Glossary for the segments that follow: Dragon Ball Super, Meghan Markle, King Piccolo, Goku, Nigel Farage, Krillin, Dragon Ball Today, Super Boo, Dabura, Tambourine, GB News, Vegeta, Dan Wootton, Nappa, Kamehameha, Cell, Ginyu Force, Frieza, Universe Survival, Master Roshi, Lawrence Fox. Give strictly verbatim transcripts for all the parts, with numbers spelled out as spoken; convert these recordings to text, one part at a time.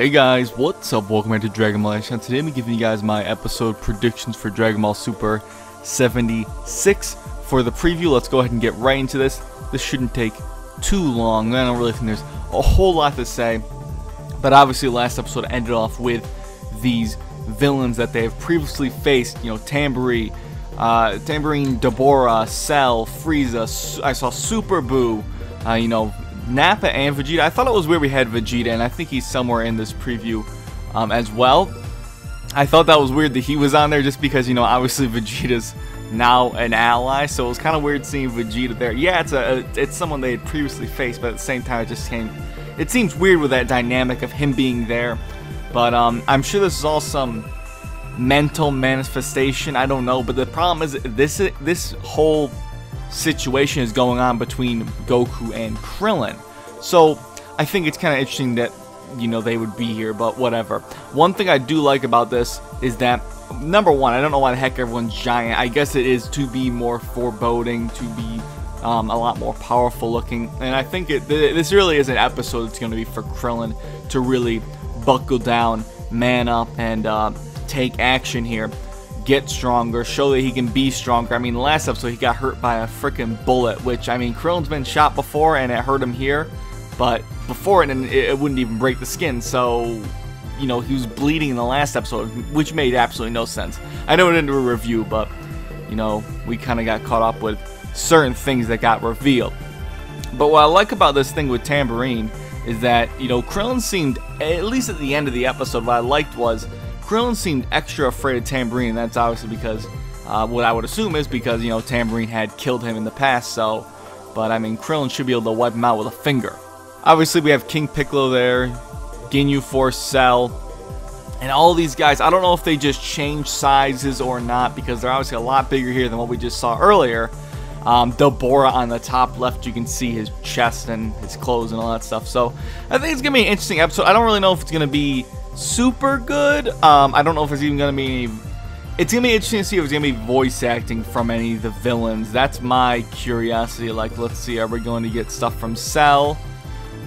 Hey guys, what's up? Welcome back to Dragon Ball. Today I'm giving you guys my episode predictions for Dragon Ball Super seventy-six. For the preview, let's go ahead and get right into this. This shouldn't take too long. I don't really think there's a whole lot to say, but obviously last episode ended off with these villains that they have previously faced. You know, Tambourine, uh, Tambourine, Dabura, Cell, Frieza. Su I saw Super Boo. Uh, you know, Nappa and Vegeta. I thought it was where we had Vegeta, and I think he's somewhere in this preview um, as well. I thought that was weird that he was on there just because, you know, obviously Vegeta's now an ally, so it was kind of weird seeing Vegeta there. Yeah, it's a, it's someone they had previously faced, but at the same time, it just came, it seems weird with that dynamic of him being there. But um, I'm sure this is all some mental manifestation. I don't know, but the problem is this this whole situation is going on between Goku and Krillin, so I think it's kind of interesting that, you know, they would be here, but whatever. One thing I do like about this is that, number one, I don't know why the heck everyone's giant. I guess it is to be more foreboding, to be um, a lot more powerful looking, and I think it th this really is an episode that's going to be for Krillin to really buckle down, man up, and uh, take action here. Get stronger, show that he can be stronger. I mean, last episode he got hurt by a freaking bullet, which, I mean, Krillin's been shot before and it hurt him here, but before it, and it wouldn't even break the skin, so, you know, he was bleeding in the last episode, which made absolutely no sense. I know it didn't do a review, but, you know, we kind of got caught up with certain things that got revealed. But what I like about this thing with Tambourine is that, you know, Krillin seemed, at least at the end of the episode, what I liked was Krillin seemed extra afraid of Tambourine, and that's obviously because, uh, what I would assume is because, you know, Tambourine had killed him in the past, so, but I mean, Krillin should be able to wipe him out with a finger. Obviously, we have King Piccolo there, Ginyu Force, Cell, and all these guys. I don't know if they just changed sizes or not, because they're obviously a lot bigger here than what we just saw earlier. Um, Dabura on the top left, you can see his chest and his clothes and all that stuff, so I think it's going to be an interesting episode. I don't really know if it's going to be super good. Um, I don't know if it's even gonna be any, it's gonna be interesting to see if it's gonna be voice acting from any of the villains. That's my curiosity. Like, let's see, are we going to get stuff from Cell?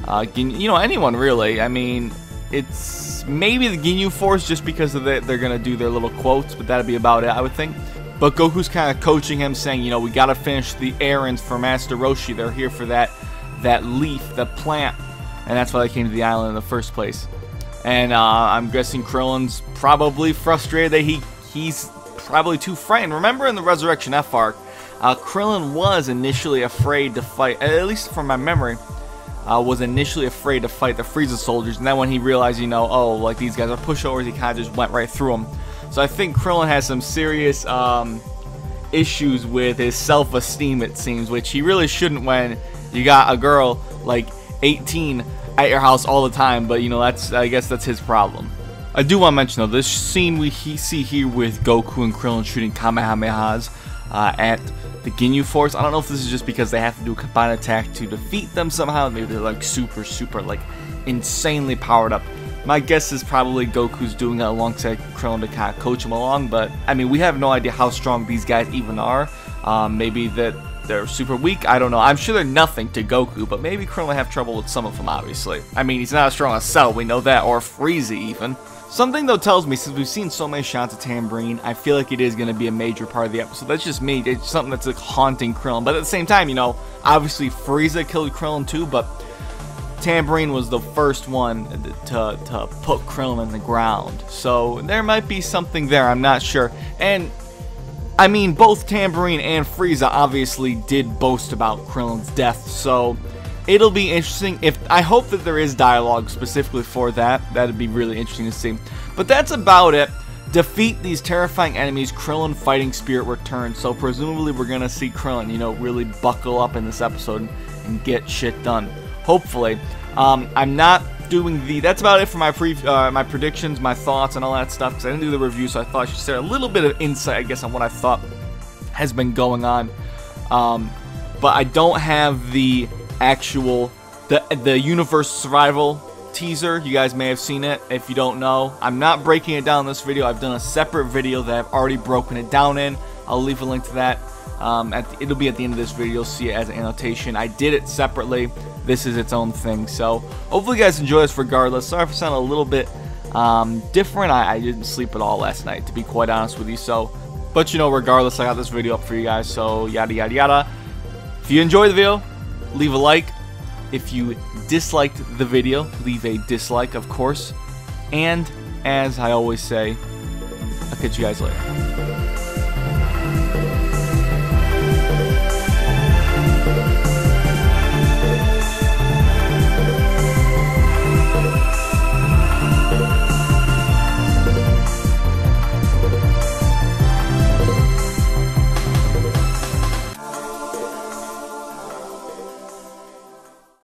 Uh, Gin, you know, anyone really? I mean, it's maybe the Ginyu Force just because of that they're gonna do their little quotes, but that'd be about it, I would think. But Goku's kind of coaching him, saying, you know, we gotta finish the errands for Master Roshi. They're here for that that leaf, the plant, and that's why they came to the island in the first place. And uh, I'm guessing Krillin's probably frustrated that he he's probably too frightened. Remember in the Resurrection F arc, uh, Krillin was initially afraid to fight, at least from my memory, uh, was initially afraid to fight the Frieza soldiers. And then when he realized, you know, oh, like these guys are pushovers, he kind of just went right through them. So I think Krillin has some serious um, issues with his self-esteem, it seems, which he really shouldn't when you got a girl like eighteen at your house all the time, but, you know, that's, I guess that's his problem. I do want to mention, though, this scene we he see here with Goku and Krillin shooting Kamehamehas uh, at the Ginyu Force, I don't know if this is just because they have to do a combined attack to defeat them somehow. Maybe they're, like, super, super, like, insanely powered up. My guess is probably Goku's doing it alongside Krillin to kind of coach him along, but, I mean, we have no idea how strong these guys even are. Um, maybe that they're super weak, I don't know. I'm sure they're nothing to Goku, but maybe Krillin have trouble with some of them, obviously. I mean, he's not as strong as Cell, we know that, or Frieza even. Something, though, tells me, since we've seen so many shots of Tambourine, I feel like it is going to be a major part of the episode. That's just me. It's something that's, like, haunting Krillin. But at the same time, you know, obviously Frieza killed Krillin too, but Tambourine was the first one to, to put Krillin in the ground. So there might be something there, I'm not sure. And I mean, both Tambourine and Frieza obviously did boast about Krillin's death, so it'll be interesting. If I hope that there is dialogue specifically for that. That'd be really interesting to see. But that's about it. Defeat these terrifying enemies. Krillin fighting spirit returns. So presumably we're going to see Krillin, you know, really buckle up in this episode and get shit done. Hopefully. Um, I'm not doing the... That's about it for my pre, uh, my predictions, my thoughts, and all that stuff, because I didn't do the review, so I thought I should share a little bit of insight, I guess, on what I thought has been going on. Um, but I don't have the actual... The, the Universe Survival teaser. You guys may have seen it. If you don't know, I'm not breaking it down in this video. I've done a separate video that I've already broken it down in. I'll leave a link to that. Um, at the, it'll be at the end of this video. You'll see it as an annotation. I did it separately. This is its own thing. So hopefully you guys enjoy this regardless. Sorry if I sound a little bit um, different. I, I didn't sleep at all last night, to be quite honest with you. So, but you know, regardless, I got this video up for you guys. So yada yada yada. If you enjoyed the video, leave a like. If you disliked the video, leave a dislike, of course. And as I always say, I'll catch you guys later.